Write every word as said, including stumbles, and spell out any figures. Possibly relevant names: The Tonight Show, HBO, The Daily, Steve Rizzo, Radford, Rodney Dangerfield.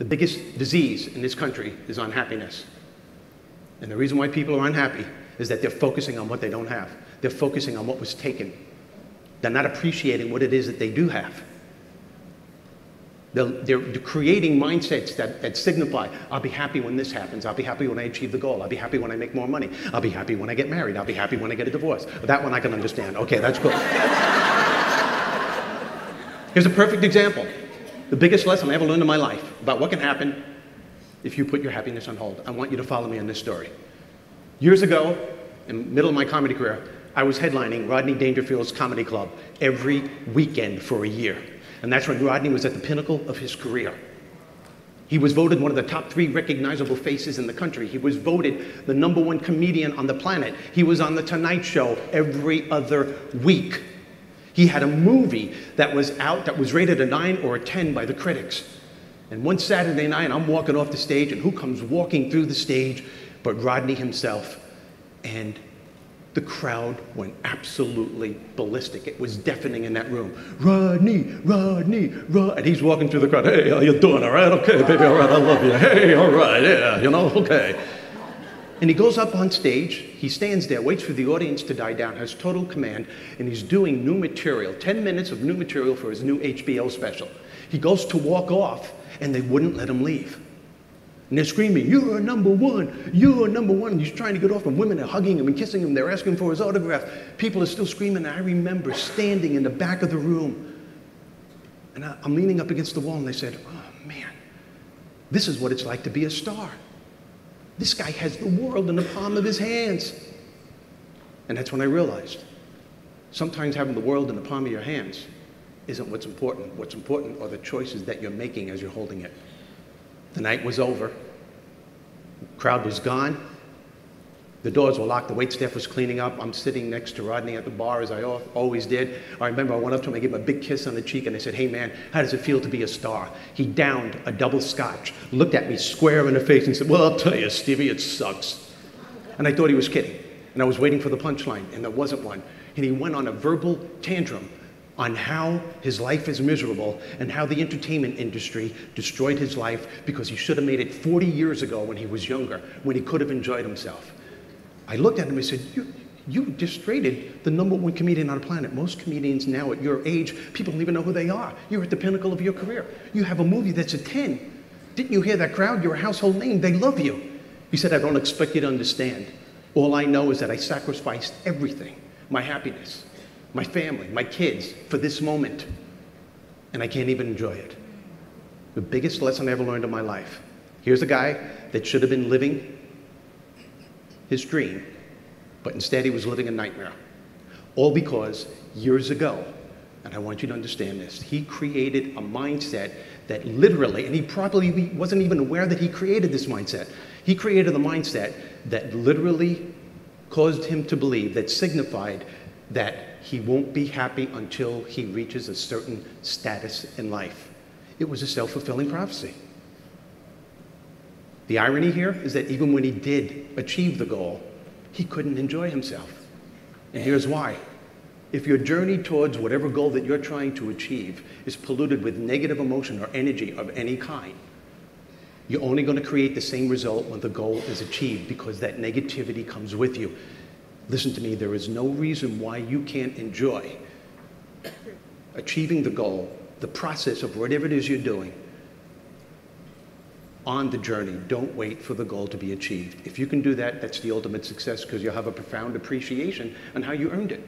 The biggest disease in this country is unhappiness. And the reason why people are unhappy is that they're focusing on what they don't have. They're focusing on what was taken. They're not appreciating what it is that they do have. They're, they're creating mindsets that, that signify, I'll be happy when this happens. I'll be happy when I achieve the goal. I'll be happy when I make more money. I'll be happy when I get married. I'll be happy when I get a divorce. That one I can understand. Okay, that's cool. Here's a perfect example. The biggest lesson I ever learned in my life about what can happen if you put your happiness on hold. I want you to follow me on this story. Years ago, in the middle of my comedy career, I was headlining Rodney Dangerfield's Comedy Club every weekend for a year. And that's when Rodney was at the pinnacle of his career. He was voted one of the top three recognizable faces in the country. He was voted the number one comedian on the planet. He was on The Tonight Show every other week. He had a movie that was out that was rated a nine or a ten by the critics. And one Saturday night, I'm walking off the stage, and who comes walking through the stage but Rodney himself? And the crowd went absolutely ballistic. It was deafening in that room. Rodney, Rodney, Rodney. And he's walking through the crowd. Hey, how you doing? All right? Okay, baby. All right. I love you. Hey, all right. Yeah, you know, okay. And he goes up on stage, he stands there, waits for the audience to die down, has total command, and he's doing new material, ten minutes of new material for his new H B O special. He goes to walk off, and they wouldn't let him leave. And they're screaming, "You're number one, you're number one." And he's trying to get off, and women are hugging him and kissing him. They're asking for his autograph. People are still screaming. I remember standing in the back of the room, and I, I'm leaning up against the wall, and they said, "Oh, man, this is what it's like to be a star. This guy has the world in the palm of his hands." And that's when I realized sometimes having the world in the palm of your hands isn't what's important. What's important are the choices that you're making as you're holding it. The night was over. The crowd was gone. The doors were locked. The waitstaff was cleaning up. I'm sitting next to Rodney at the bar, as I always did. I remember I went up to him. I gave him a big kiss on the cheek, and I said, "Hey, man, how does it feel to be a star?" He downed a double scotch, looked at me square in the face, and said, "Well, I'll tell you, Stevie, it sucks." And I thought he was kidding, and I was waiting for the punchline, and there wasn't one. And he went on a verbal tantrum on how his life is miserable and how the entertainment industry destroyed his life because he should have made it forty years ago when he was younger, when he could have enjoyed himself. I looked at him and said, you, you just rated the number one comedian on the planet. Most comedians now at your age, people don't even know who they are. You're at the pinnacle of your career. You have a movie that's a ten. Didn't you hear that crowd? You're a household name. They love you. He said, "I don't expect you to understand. All I know is that I sacrificed everything, my happiness, my family, my kids, for this moment, and I can't even enjoy it." The biggest lesson I ever learned in my life. Here's a guy that should have been living his dream, but instead he was living a nightmare. All because years ago, and I want you to understand this, he created a mindset that literally, and he probably wasn't even aware that he created this mindset. He created a mindset that literally caused him to believe, that signified that he won't be happy until he reaches a certain status in life. It was a self-fulfilling prophecy. The irony here is that even when he did achieve the goal, he couldn't enjoy himself. And here's why. If your journey towards whatever goal that you're trying to achieve is polluted with negative emotion or energy of any kind, you're only going to create the same result when the goal is achieved, because that negativity comes with you. Listen to me, there is no reason why you can't enjoy achieving the goal, the process of whatever it is you're doing, on the journey. Don't wait for the goal to be achieved. If you can do that, that's the ultimate success, because you'll have a profound appreciation on how you earned it.